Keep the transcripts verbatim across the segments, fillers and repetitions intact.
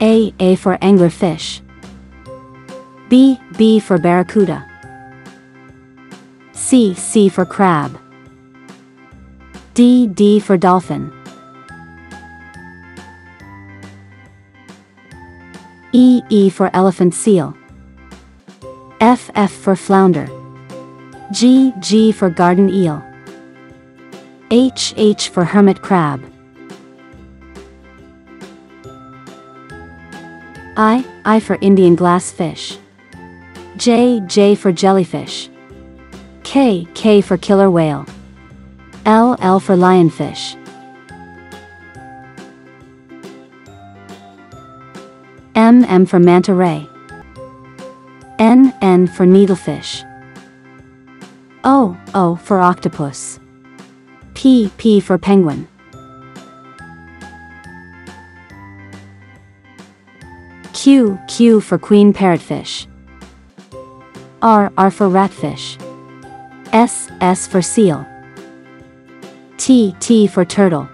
A. A for anglerfish. B. B for barracuda. C. C for crab. D. D for dolphin. E. E for elephant seal. F. F for flounder. G. G for garden eel. H. H for hermit crab. I. I for Indian glassfish. J. J for jellyfish. K. K for killer whale. L. L for lionfish. M. M for manta ray. N. N for needlefish. O. O for octopus. P. P for penguin. Q. Q for queen parrotfish. R. R for ratfish. S. S for seal. T. T for turtle.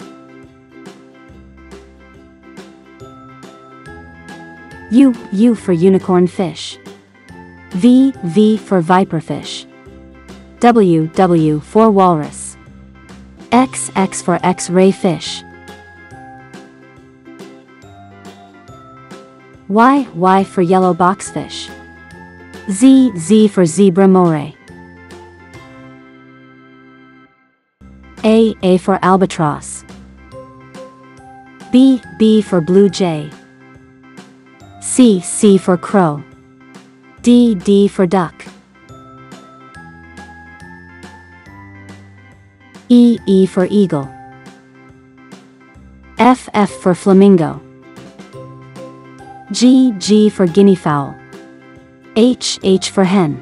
U. U for unicorn fish. V. V for viperfish. W. W for walrus. X. X for X-ray fish. Y. Y for yellow boxfish. Z. Z for zebra moray. A. A for albatross. B. B for blue jay. C. C for crow. D. D for duck. E. E for eagle. F. F for flamingo. G. G for guinea fowl. H. H for hen.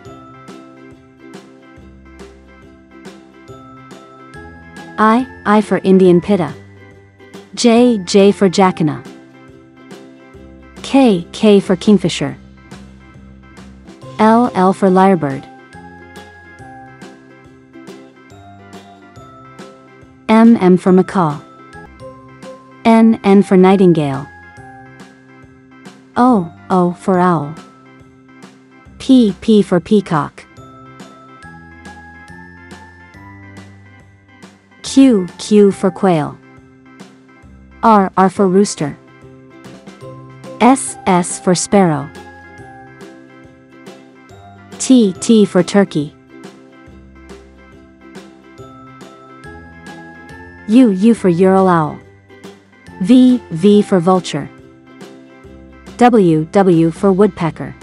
I. I for Indian pitta. J. J for jackana. K. K for kingfisher. L. L for lyrebird. M. M for macaw. N. N for nightingale. O. O for owl. P. P for peacock. Q. Q for quail. R. R for rooster. S. S for sparrow. T. T for turkey. U. U for Ural owl. V. V for vulture. W. W for woodpecker.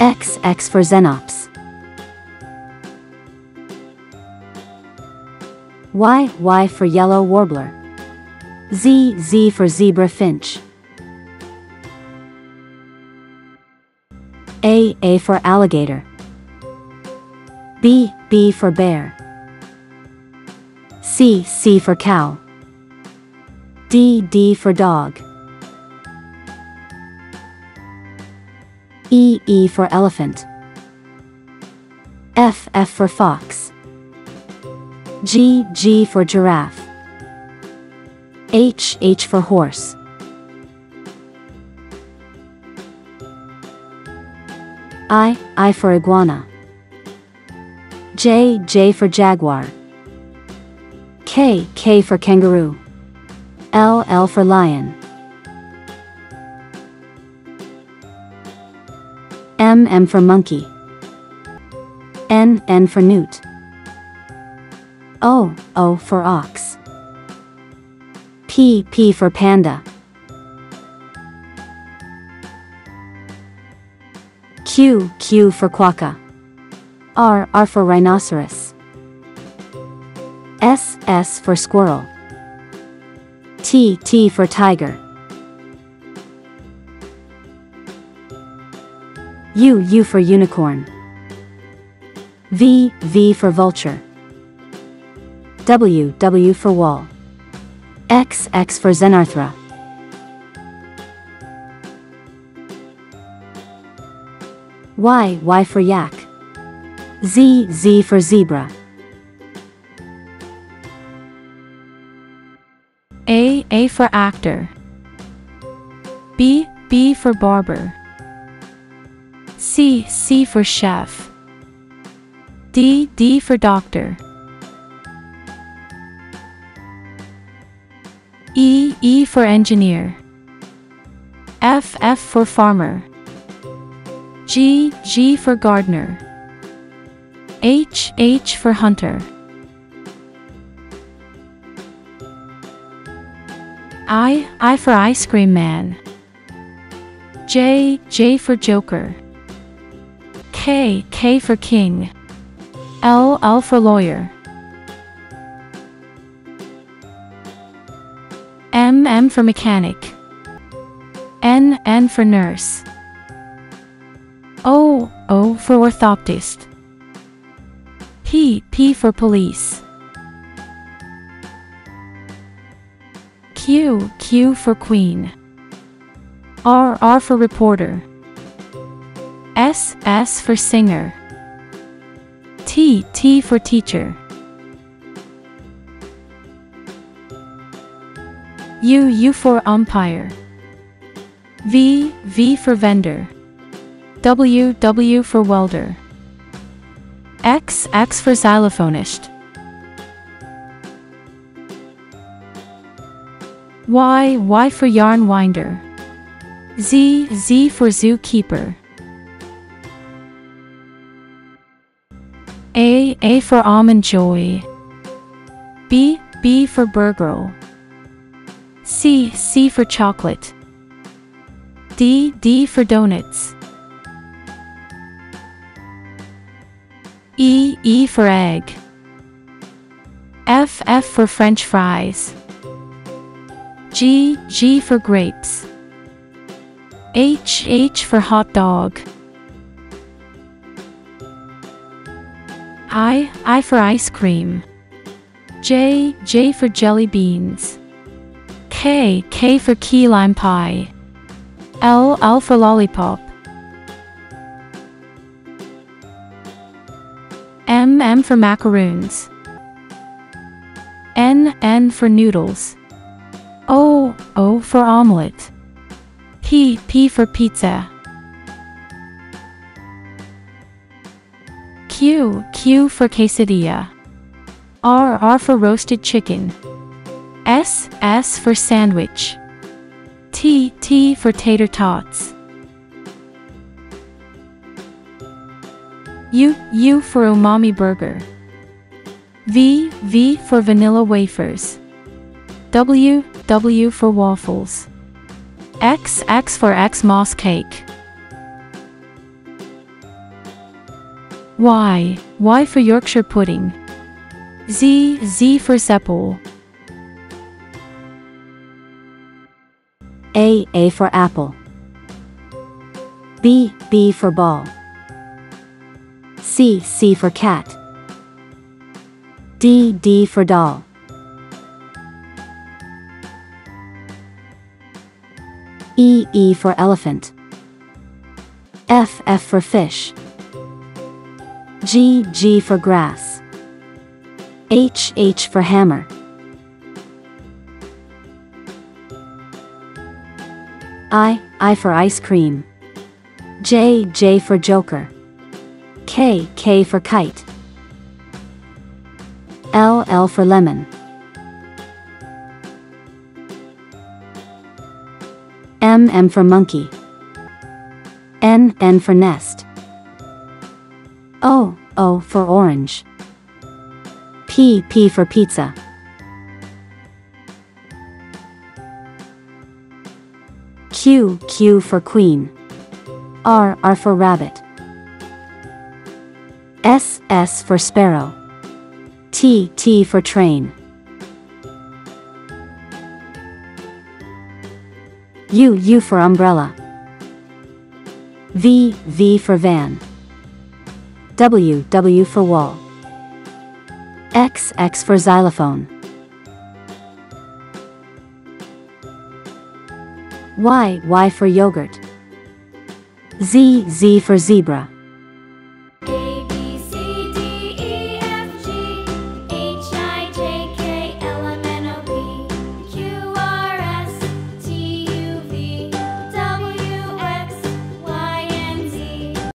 X. X for xenops. Y. Y for yellow warbler. Z. Z for zebra finch. A. A for alligator. B. B for bear. C. C for cow. D. D for dog. E. E for elephant. F. F for fox. G. G for giraffe. H. H for horse. I. I for iguana. J. J for jaguar. K. K for kangaroo. L. L for lion. M. M for monkey. N. N for newt. O. O for ox. P. P for panda. Q. Q for quokka. R. R for rhinoceros. S. S for squirrel. T. T for tiger. U. U for unicorn. V. V for vulture. W. W for wall. X. X for xenarthra. Y. Y for yak. Z. Z for zebra. A. A for actor. B, B for barber. C, C for chef. D, D for doctor. E, E for engineer. F, F for farmer. G, G for gardener. H, H for hunter. I, I for ice cream man. J, J for joker. K, K for king. L, L for lawyer. M, M for mechanic. N, N for nurse. O, O for orthoptist. P, P for police. Q, Q for queen. R, R for reporter. S, S for singer. T, T for teacher. U, U for umpire. V, V for vendor. W, W for welder. X, X for xylophonist. Y, Y for yarn winder. Z, Z for zookeeper. A, A for almond joy. B, B for burger. C, C for chocolate. D, D for donuts. E, E for egg. F, F for French fries. G, G for grapes. H, H for hot dog. I, I for ice cream. J, J for jelly beans. K, K for key lime pie. L, L for lollipop. M, M for macaroons. N, N for noodles. O, O for omelette. P, P for pizza. Q, Q for quesadilla. R, R for roasted chicken. S, S for sandwich. T, T for tater tots. U, U for umami burger. V, V for vanilla wafers. W, W for waffles. X, X for Xmas cake. Y, Y for Yorkshire pudding. Z, Z for zeppole. A, A for apple. B, B for ball. C, C for cat. D, D for doll. E, E for elephant. F, F for fish. G, G for grass. H, H for hammer. I, I for ice cream. J, J for joker. K, K for kite. L, L for lemon. M, M for monkey. N, N for nest. O, O for orange. P, P for pizza. Q, Q for queen. R, R for rabbit. S, S for sparrow. T, T for train. U, U for umbrella. V, V for van. W, W for wall. X, X for xylophone. Y, Y for yogurt. Z, Z for zebra.